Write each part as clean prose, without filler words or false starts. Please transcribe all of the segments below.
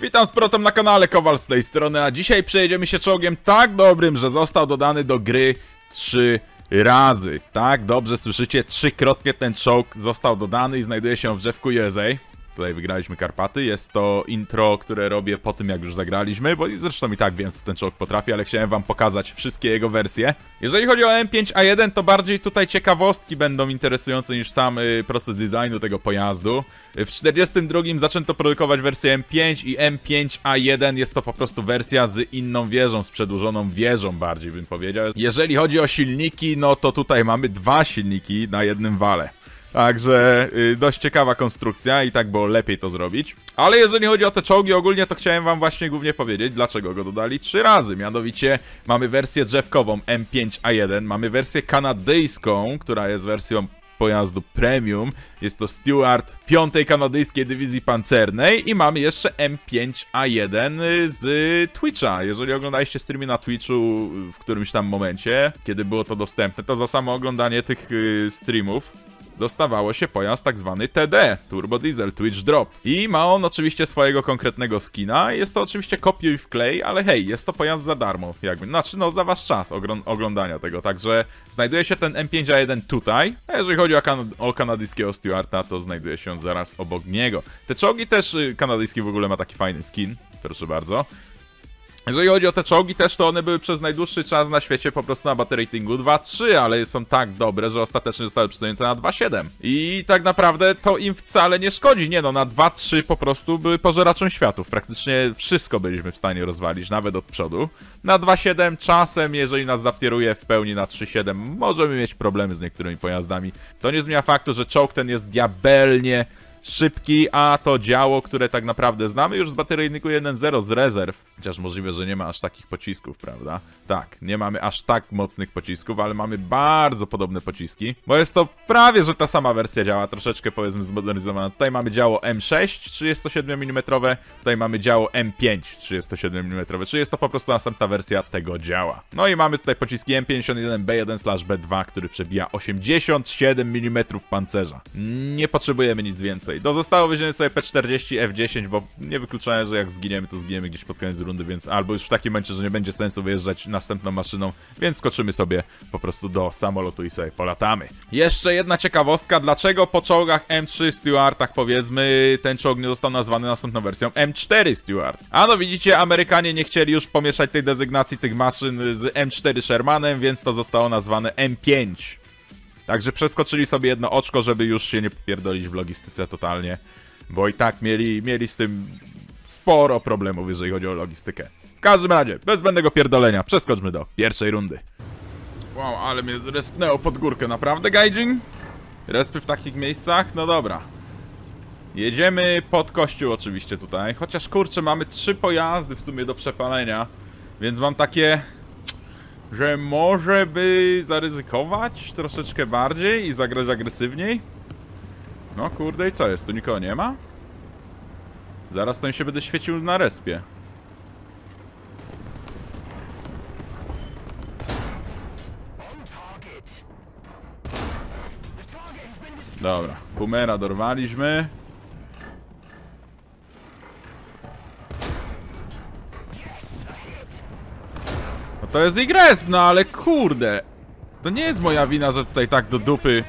Witam z Protem na kanale, Kowal z tej strony, a dzisiaj przejedziemy się czołgiem tak dobrym, że został dodany do gry 3 razy. Tak, dobrze słyszycie, trzykrotnie ten czołg został dodany i znajduje się w drzewku USA. Tutaj wygraliśmy Karpaty, jest to intro, które robię po tym, jak już zagraliśmy, bo zresztą i tak wiem, co ten czołg potrafi, ale chciałem wam pokazać wszystkie jego wersje. Jeżeli chodzi o M5A1, to bardziej tutaj ciekawostki będą interesujące niż sam proces designu tego pojazdu. W 42 zaczęto produkować wersję M5 i M5A1 jest to po prostu wersja z inną wieżą, z przedłużoną wieżą bardziej bym powiedział. Jeżeli chodzi o silniki, no to tutaj mamy dwa silniki na jednym wale. Także dość ciekawa konstrukcja i tak było lepiej to zrobić. Ale jeżeli chodzi o te czołgi ogólnie, to chciałem wam właśnie głównie powiedzieć, dlaczego go dodali 3 razy. Mianowicie mamy wersję drzewkową M5A1, mamy wersję kanadyjską, która jest wersją pojazdu premium. Jest to Stuart 5 kanadyjskiej dywizji pancernej i mamy jeszcze M5A1 z Twitcha. Jeżeli oglądaliście streamy na Twitchu w którymś tam momencie, kiedy było to dostępne, to za samo oglądanie tych streamów dostawało się pojazd tak zwany TD, Turbo Diesel Twitch Drop. I ma on oczywiście swojego konkretnego skina. Jest to oczywiście kopiuj w klej, ale hej, jest to pojazd za darmo, jakby. Znaczy, no za wasz czas oglądania tego. Także znajduje się ten M5A1 tutaj. A jeżeli chodzi o kanadyjskiego Stuarta, to znajduje się zaraz obok niego. Te czołgi też, kanadyjski w ogóle ma taki fajny skin, proszę bardzo. Jeżeli chodzi o te czołgi też, to one były przez najdłuższy czas na świecie po prostu na battle ratingu 2.3, ale są tak dobre, że ostatecznie zostały przesunięte na 2.7. I tak naprawdę to im wcale nie szkodzi. Nie no, na 2.3 po prostu były pożeraczem światów. Praktycznie wszystko byliśmy w stanie rozwalić, nawet od przodu. Na 2.7 czasem, jeżeli nas zaptieruje w pełni na 3.7, możemy mieć problemy z niektórymi pojazdami. To nie zmienia faktu, że czołg ten jest diabelnie szybki, a to działo, które tak naprawdę znamy już z bateryjniku 1.0 z rezerw. Chociaż możliwe, że nie ma aż takich pocisków, prawda? Tak, nie mamy aż tak mocnych pocisków, ale mamy bardzo podobne pociski, bo jest to prawie, że ta sama wersja działa, troszeczkę powiedzmy zmodernizowana. Tutaj mamy działo M6 37 mm, tutaj mamy działo M5 37 mm, czyli jest to po prostu następna wersja tego działa. No i mamy tutaj pociski M51 B1/B2, który przebija 87 mm pancerza. Nie potrzebujemy nic więcej. To zostało wziąć sobie P-40 F-10, bo nie wykluczałem, że jak zginiemy, to zginiemy gdzieś pod koniec rundy, więc albo już w takim momencie, że nie będzie sensu wyjeżdżać następną maszyną, więc skoczymy sobie po prostu do samolotu i sobie polatamy. Jeszcze jedna ciekawostka, dlaczego po czołgach M3 Stuartach powiedzmy ten czołg nie został nazwany następną wersją M4 Stuart. A no widzicie, Amerykanie nie chcieli już pomieszać tej dezygnacji tych maszyn z M4 Shermanem, więc to zostało nazwane M5. Także przeskoczyli sobie jedno oczko, żeby już się nie popierdolić w logistyce totalnie, bo i tak mieli z tym sporo problemów, jeżeli chodzi o logistykę. W każdym razie, bez zbędnego pierdolenia, przeskoczmy do pierwszej rundy. Wow, ale mnie respnęło pod górkę, naprawdę, Gaijin? Respy w takich miejscach? No dobra. Jedziemy pod kościół oczywiście tutaj, chociaż kurczę, mamy 3 pojazdy w sumie do przepalenia, więc mam takie, że może by zaryzykować troszeczkę bardziej i zagrać agresywniej? No kurde, i co jest? Tu nikogo nie ma? Zaraz ten się będę świecił na respie. Dobra, Pumera dorwaliśmy. To jest ich resp, no ale kurde, to nie jest moja wina, że tutaj tak do dupy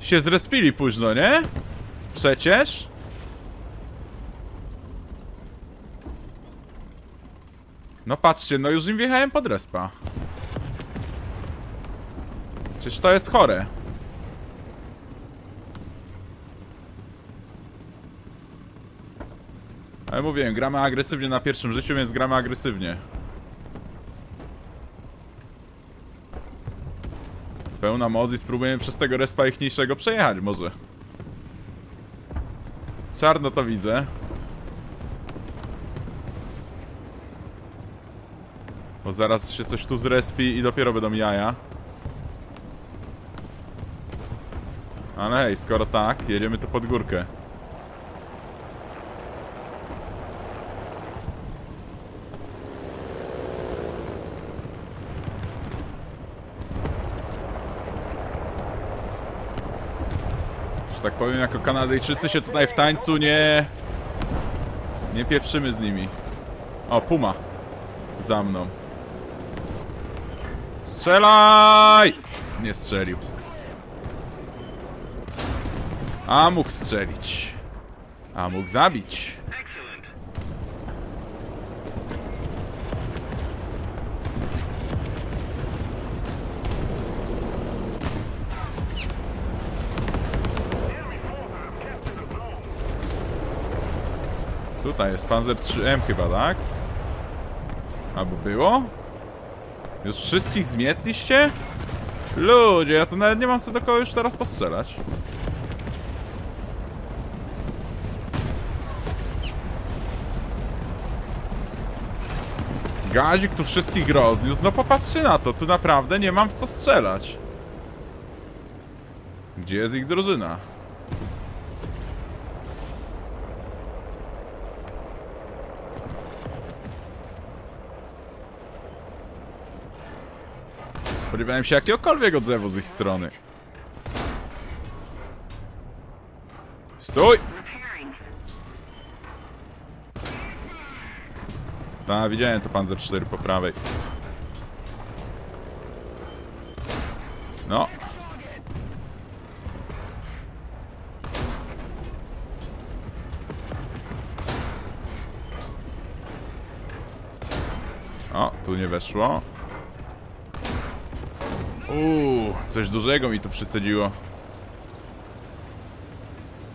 się zrespili późno, nie? Przecież no patrzcie, no już im wjechałem pod respa. Przecież to jest chore. Ale mówiłem, gramy agresywnie na pierwszym życiu, więc gramy agresywnie. Z pełna moc i spróbujemy przez tego respa ich niższego przejechać może. Czarno to widzę. Bo zaraz się coś tu zrespi i dopiero będą jaja. Ale hej, skoro tak, jedziemy tu pod górkę. że tak powiem, jako Kanadyjczycy się tutaj w tańcu nie pieprzymy z nimi. O, Puma za mną. Strzelaj! Nie strzelił. A mógł strzelić. A mógł zabić. Tutaj jest Panzer 3M chyba, tak? Albo było? Już wszystkich zmietliście? Ludzie, ja to nawet nie mam co do kogo już teraz postrzelać. Gazik tu wszystkich rozniósł. No popatrzcie na to, tu naprawdę nie mam w co strzelać. Gdzie jest ich drużyna? Spodziewałem się jakiegokolwiek odzewu z ich strony. Stój! Ta, widziałem to Panzer IV po prawej. No. O, tu nie weszło. Coś dużego mi tu przycedziło.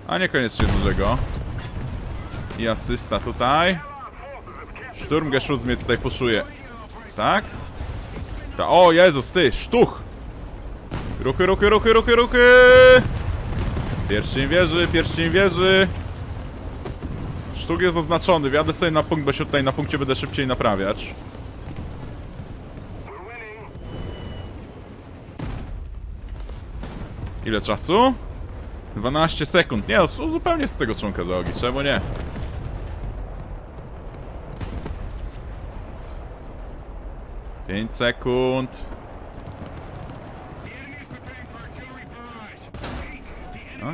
A niekoniecznie dużego. I asysta tutaj. Sturmgeschütz mnie tutaj puszuje. Tak? Ta, o Jezus, ty, sztuch! Ruchy, ruchy, ruchy, ruchy, ruchy! Pierścień wieży, pierścień wieży. Sztuk jest oznaczony, wjadę sobie na punkt, bo się tutaj na punkcie będę szybciej naprawiać. Ile czasu? 12 sekund. Nie, zupełnie z tego członka załogi. Czemu nie? Pięć sekund.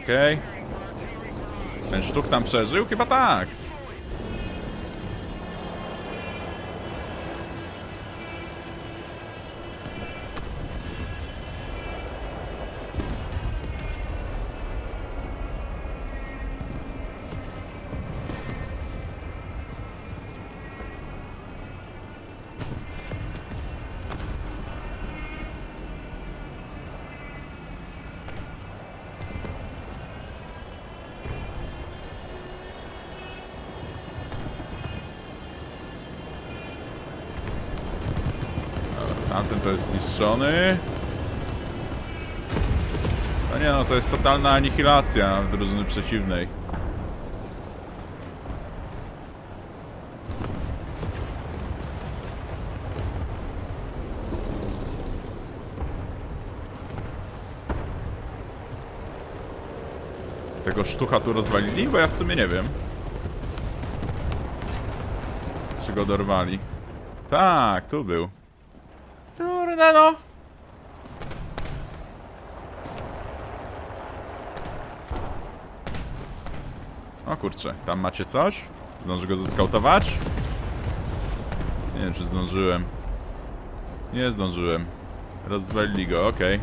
Okej. Ten sztuk tam przeżył? Chyba tak. Tamten to jest zniszczony. No nie no, to jest totalna anihilacja drużyny przeciwnej. Tego sztucha tu rozwalili? Bo ja w sumie nie wiem, czy go dorwali. Tak, tu był. Kurde no! O kurczę, tam macie coś? Zdążę go zeskautować? Nie wiem, czy zdążyłem. Nie zdążyłem. Rozwalili go, okej.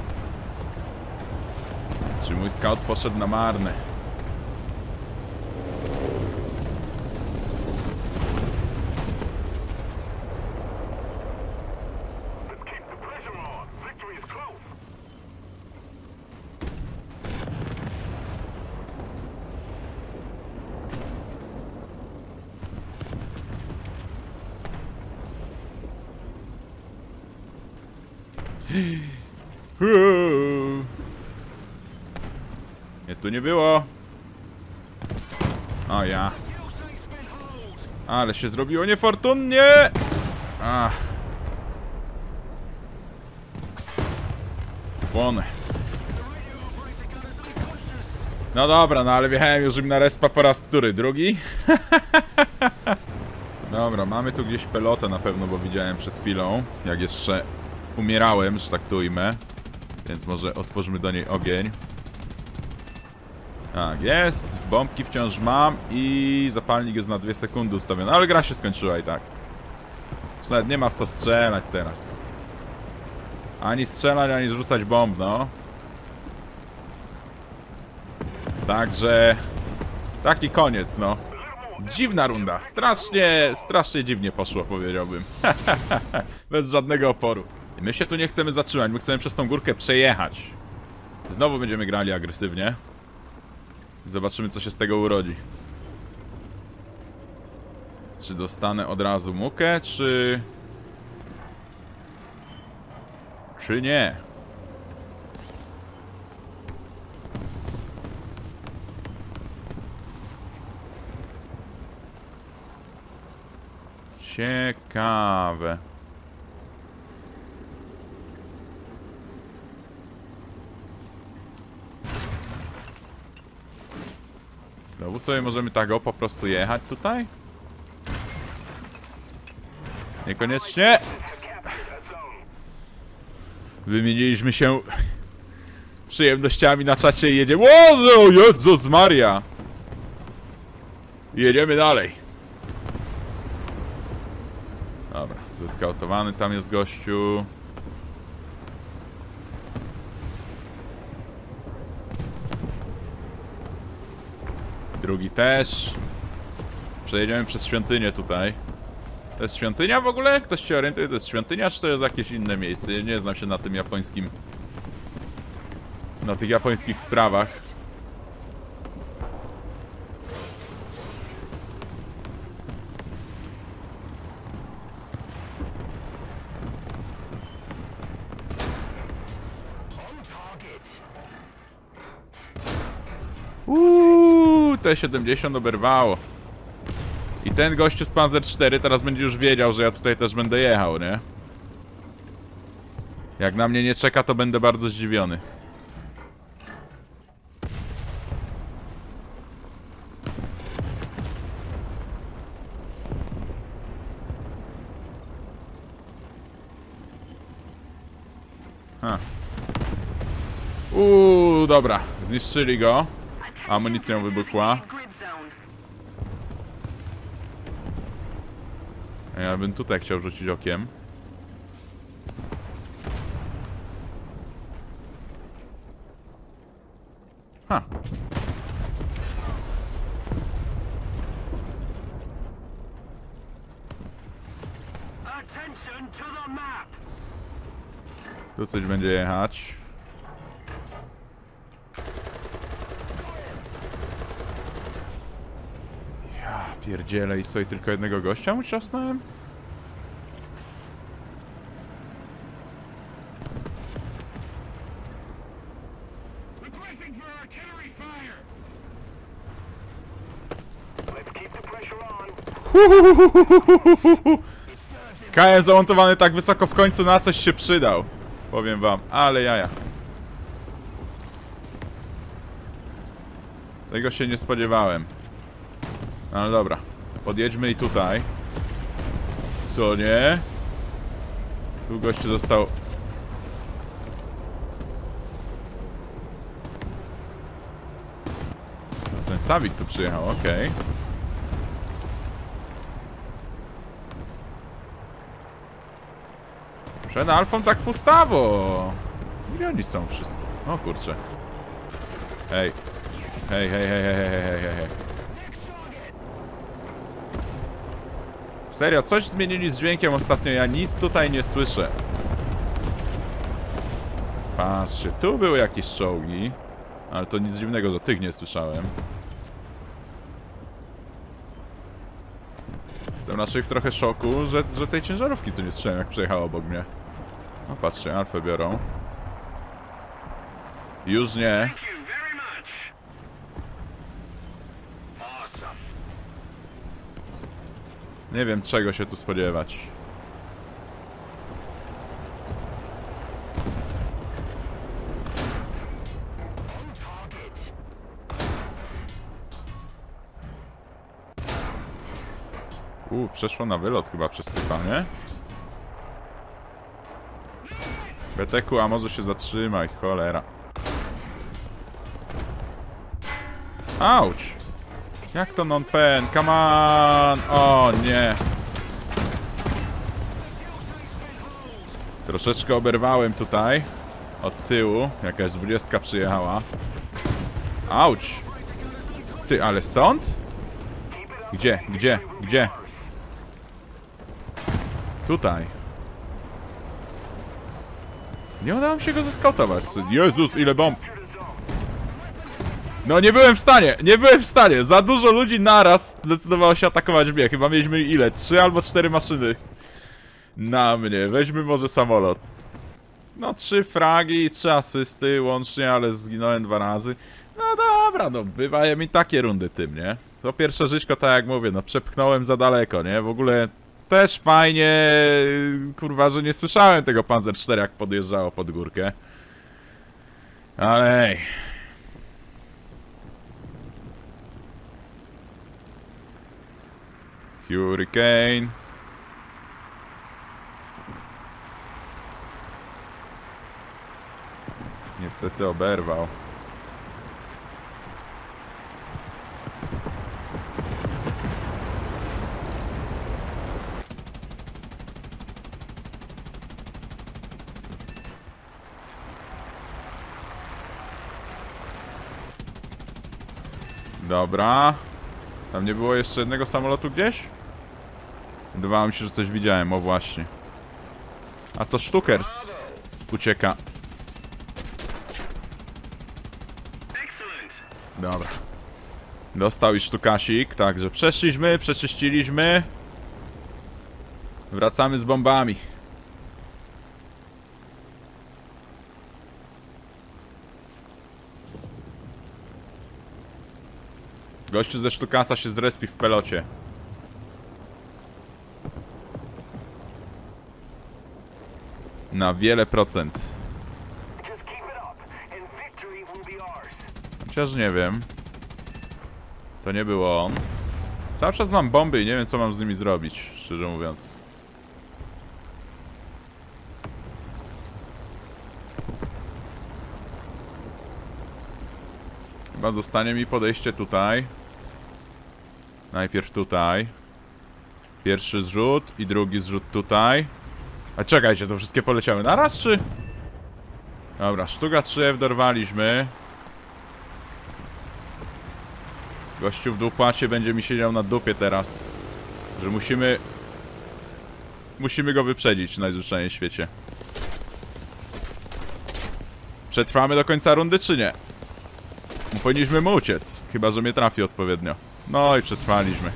Czy mój scout poszedł na marne? Nie, tu nie było. O ja. Ale się zrobiło niefortunnie. Ach. Płonę. No dobra, no ale wjechałem już im na respa po raz który? Drugi? Dobra, mamy tu gdzieś pelotę na pewno, bo widziałem przed chwilą, jak jeszcze umierałem, że tak to ujmę. Więc może otworzymy do niej ogień. Tak jest, bombki wciąż mam i zapalnik jest na 2 sekundy ustawiony, ale gra się skończyła i tak. Już nawet nie ma w co strzelać teraz. Ani strzelać, ani rzucać bomb, no. Także... taki koniec, no. Dziwna runda, strasznie dziwnie poszło, powiedziałbym. Bez żadnego oporu. My się tu nie chcemy zatrzymać, my chcemy przez tą górkę przejechać. Znowu będziemy grali agresywnie. Zobaczymy, co się z tego urodzi. Czy dostanę od razu mukę, czy... czy nie? Ciekawe. Znowu sobie możemy tak po prostu jechać tutaj? Niekoniecznie. Wymieniliśmy się przyjemnościami na czacie i jedziemy. O Jezus Maria! Jedziemy dalej. Dobra, zeskautowany tam jest gościu. Drugi też. Przejedziemy przez świątynię tutaj. To jest świątynia w ogóle? Ktoś się orientuje, to jest świątynia, czy to jest jakieś inne miejsce? Ja nie znam się na tym japońskim... na tych japońskich sprawach. T-70 oberwało. I ten gościu z Panzer IV teraz będzie już wiedział, że ja tutaj też będę jechał, nie? Jak na mnie nie czeka, to będę bardzo zdziwiony. Dobra, zniszczyli go. Amunicją wybuchła. Ja bym tutaj chciał rzucić okiem. Tu coś będzie jechać. Pierdzielę, i co, i tylko jednego gościa uczasnąłem? KM zamontowany tak wysoko, w końcu na coś się przydał. Powiem wam, ale jaja. Tego się nie spodziewałem. No dobra, podjedźmy i tutaj. Co nie? Tu gościu został. Ten Savik tu przyjechał, okej. Przed Alfą tak pustawo. Gdzie oni są wszyscy? O kurczę. Hej. Hej. Serio, coś zmienili z dźwiękiem ostatnio, ja nic tutaj nie słyszę. Patrzcie, tu były jakieś czołgi. Ale to nic dziwnego, że tych nie słyszałem. Jestem raczej w trochę szoku, że tej ciężarówki tu nie słyszałem, jak przejechała obok mnie. No patrzcie, Alfę biorą. Już nie. Nie wiem, czego się tu spodziewać. Przeszło na wylot chyba przez typa, nie? Beteku, a może się zatrzymaj, cholera. Auć! Jak to non-pen? Come on! O nie! Troszeczkę oberwałem tutaj. Od tyłu. Jakaś 20 przyjechała. Auć! Ty, ale stąd? Gdzie? Gdzie? Gdzie? Tutaj. Nie udało mi się go zeskautować. Jezus, ile bomb! No nie byłem w stanie, nie byłem w stanie. Za dużo ludzi naraz zdecydowało się atakować mnie. Chyba mieliśmy ile? 3 albo 4 maszyny na mnie. Weźmy może samolot. No 3 fragi i 3 asysty łącznie, ale zginąłem 2 razy. No dobra, no bywają mi takie rundy tym, nie? To pierwsze żyćko, tak jak mówię, no przepchnąłem za daleko, nie? W ogóle też fajnie, kurwa, że nie słyszałem tego Panzer IV, jak podjeżdżało pod górkę. Ale ej. Hurricane. Niestety oberwał. Dobra. Tam nie było jeszcze jednego samolotu gdzieś? Wydawało mi się, że coś widziałem, o właśnie. A to Sztukers ucieka. Dobra. Dostał i sztukasik, także przeszliśmy, przeczyściliśmy. Wracamy z bombami. Gościu ze Sztukasa się zrespi w pelocie. Na wiele procent. Chociaż nie wiem. To nie było on. Cały czas mam bomby i nie wiem, co mam z nimi zrobić, szczerze mówiąc. Chyba zostanie mi podejście tutaj. Najpierw tutaj. Pierwszy zrzut i drugi zrzut tutaj. A czekajcie, to wszystkie poleciały naraz, czy? Dobra, Sztuga 3F dorwaliśmy. Gościu w dupłacie będzie mi siedział na dupie teraz. Że musimy go wyprzedzić najzwyczajniej w świecie. Przetrwamy do końca rundy, czy nie? Powinniśmy mu uciec, chyba że mnie trafi odpowiednio. No i przetrwaliśmy.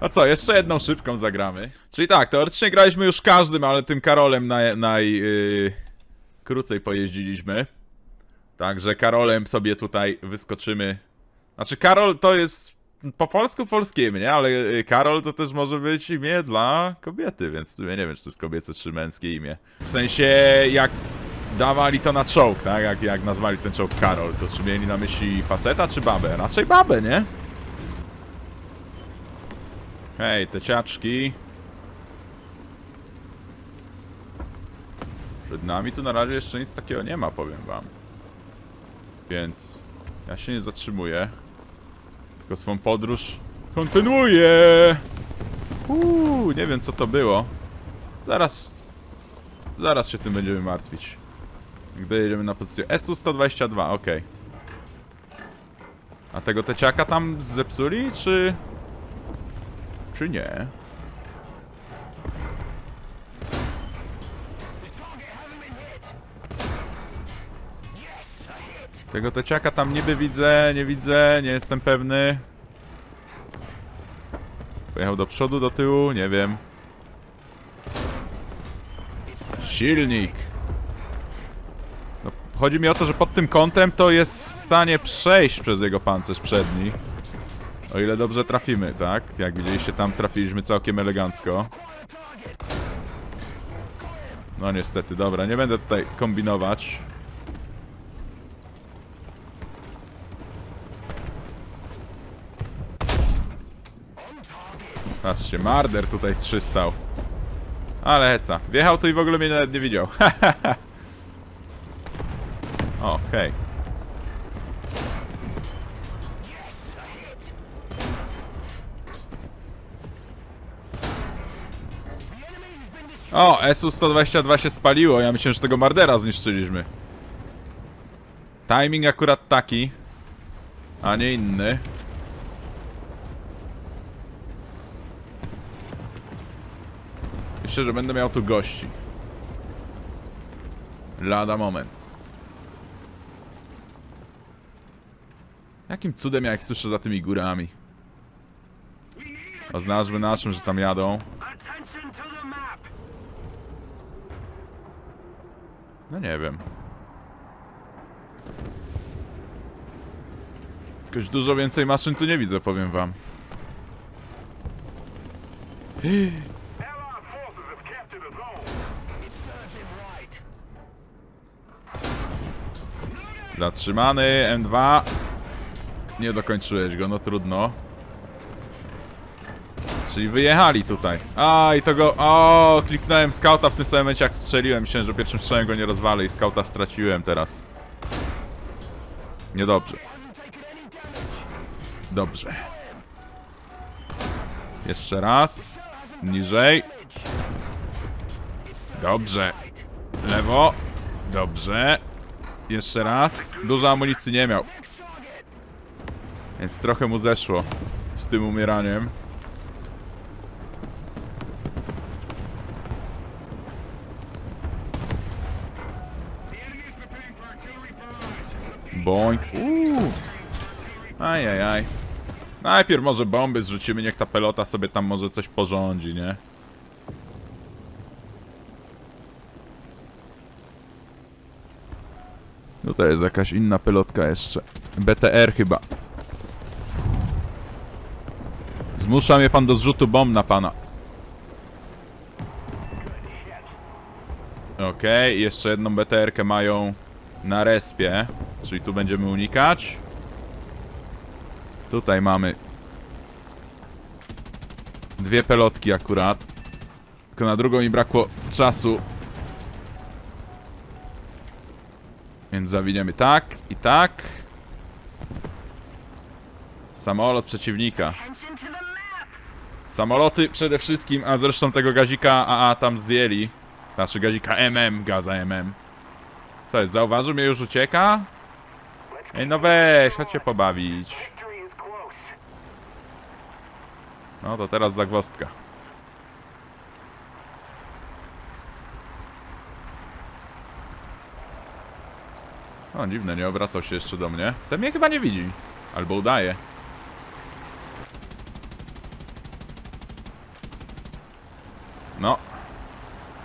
A co, jeszcze jedną szybką zagramy. Czyli tak, teoretycznie graliśmy już każdym, ale tym Karolem najkrócej pojeździliśmy. Także Karolem sobie tutaj wyskoczymy. Znaczy Karol to jest po polsku polskim, nie? Ale Karol to też może być imię dla kobiety, więc w sumie nie wiem, czy to jest kobiece czy męskie imię. W sensie jak dawali to na czołg, tak? Jak nazwali ten czołg Karol, to czy mieli na myśli faceta czy babę? Raczej babę, nie? Hej, te ciaczki. Przed nami tu na razie jeszcze nic takiego nie ma, powiem wam. Więc ja się nie zatrzymuję. Tylko swą podróż kontynuuję. Nie wiem, co to było. Zaraz się tym będziemy martwić. Gdy jedziemy na pozycję SU-122, ok. A tego teciaka tam zepsuli, czy nie? Tego teciaka tam niby widzę, nie jestem pewny. Pojechał do przodu, do tyłu, nie wiem. Silnik. No, chodzi mi o to, że pod tym kątem to jest w stanie przejść przez jego pancerz przedni. O ile dobrze trafimy, tak? Jak widzieliście, tam trafiliśmy całkiem elegancko. No niestety, dobra, nie będę tutaj kombinować. Patrzcie, Marder tutaj 3 stał. Ale heca, wjechał tu i w ogóle mnie nawet nie widział. Okej. O, SU-122 się spaliło. Ja myślałem, że tego Mardera zniszczyliśmy. Timing akurat taki, a nie inny. Myślę, że będę miał tu gości. Lada moment. Jakim cudem ja ich słyszę za tymi górami? Oznaczmy naszym, że tam jadą. No nie wiem. Jakoś dużo więcej maszyn tu nie widzę, powiem wam. Zatrzymany, M2. Nie dokończyłeś go, no trudno. Czyli wyjechali tutaj. A i to go... O, kliknąłem skauta w tym samym momencie, jak strzeliłem. Myślałem, że pierwszym strzałem go nie rozwalę i skauta straciłem teraz. Niedobrze. Dobrze. Jeszcze raz. Niżej. Dobrze. Lewo. Dobrze. Jeszcze raz. Dużo amunicji nie miał. Więc trochę mu zeszło z tym umieraniem. Boink. Ajajaj. Najpierw może bomby zrzucimy, niech ta pelota sobie tam może coś porządzi, nie? No to jest jakaś inna pelotka jeszcze. BTR chyba. Zmusza mnie pan do zrzutu bomb na pana. Okej, jeszcze jedną BTR-kę mają na respie. Czyli tu będziemy unikać. Tutaj mamy dwie pelotki akurat. Tylko na drugą mi brakło czasu. Więc zawiniemy tak i tak. Samolot przeciwnika. Samoloty przede wszystkim, a zresztą tego gazika AA tam zdjęli. Znaczy gazika MM, gaza MM. To jest, zauważył mnie, już ucieka? Ej, no weź, chodź się pobawić. No to teraz zagwozdka. O, dziwne, nie obracał się jeszcze do mnie. Ten mnie chyba nie widzi. Albo udaje. No.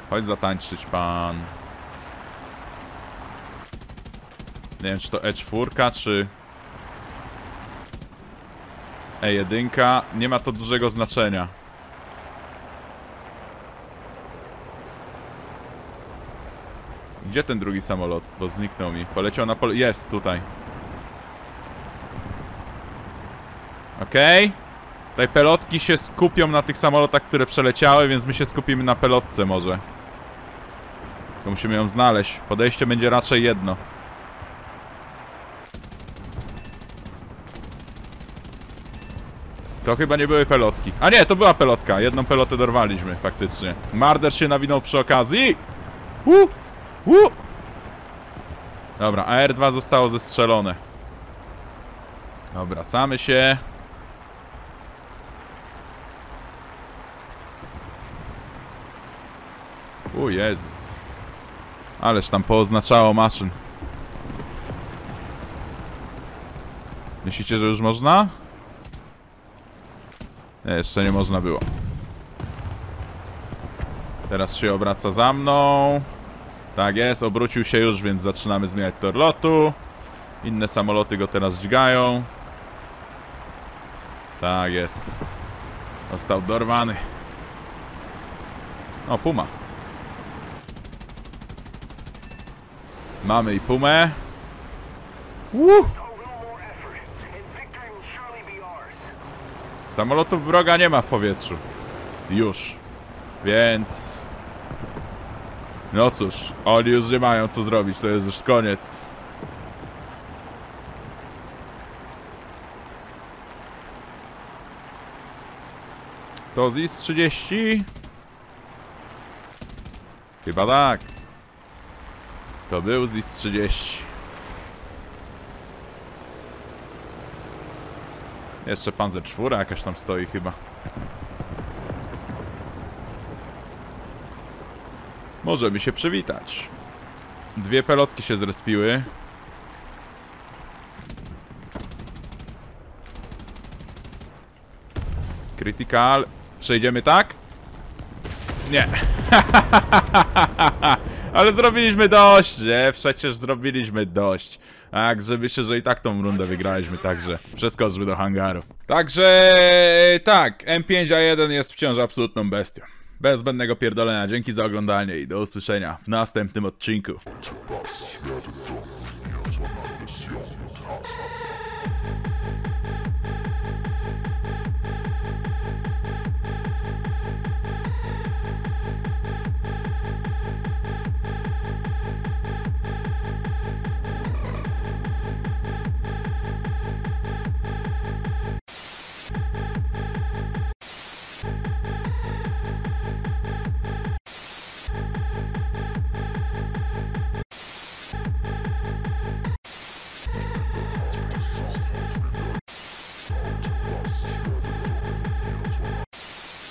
Chodź zatańczyć, pan. Nie wiem, czy to E4, czy E1. Nie ma to dużego znaczenia. Gdzie ten drugi samolot? Bo zniknął mi. Poleciał na pol... Jest, tutaj. Okej. Te pelotki się skupią na tych samolotach, które przeleciały, więc my się skupimy na pelotce może. Tylko musimy ją znaleźć. Podejście będzie raczej jedno. To chyba nie były pelotki. A nie, to była pelotka. Jedną pelotę dorwaliśmy, faktycznie. Marder się nawinął przy okazji. Dobra, AR-2 zostało zestrzelone. Obracamy się. O Jezus. Ależ tam pooznaczało maszyn. Myślicie, że już można? Nie, jeszcze nie można było. Teraz się obraca za mną. Tak jest, obrócił się już, więc zaczynamy zmieniać tor lotu. Inne samoloty go teraz dźgają. Tak jest. Został dorwany. O, Puma. Mamy i Pumę. Samolotów wroga nie ma w powietrzu. Już. Więc... No cóż, oni już nie mają co zrobić, to jest już koniec. To ZIS-30. Chyba tak. To był ZIS-30. Jeszcze Panzer IV jakaś tam stoi chyba. Możemy się przywitać. Dwie pelotki się zrespiły. Critical. Przejdziemy tak? Nie. Ale zrobiliśmy dość, nie? Przecież zrobiliśmy dość. Także myślę, że i tak tą rundę wygraliśmy, także przeskoczmy do hangaru. Także tak, M5A1 jest wciąż absolutną bestią. Bez zbędnego pierdolenia, dzięki za oglądanie i do usłyszenia w następnym odcinku.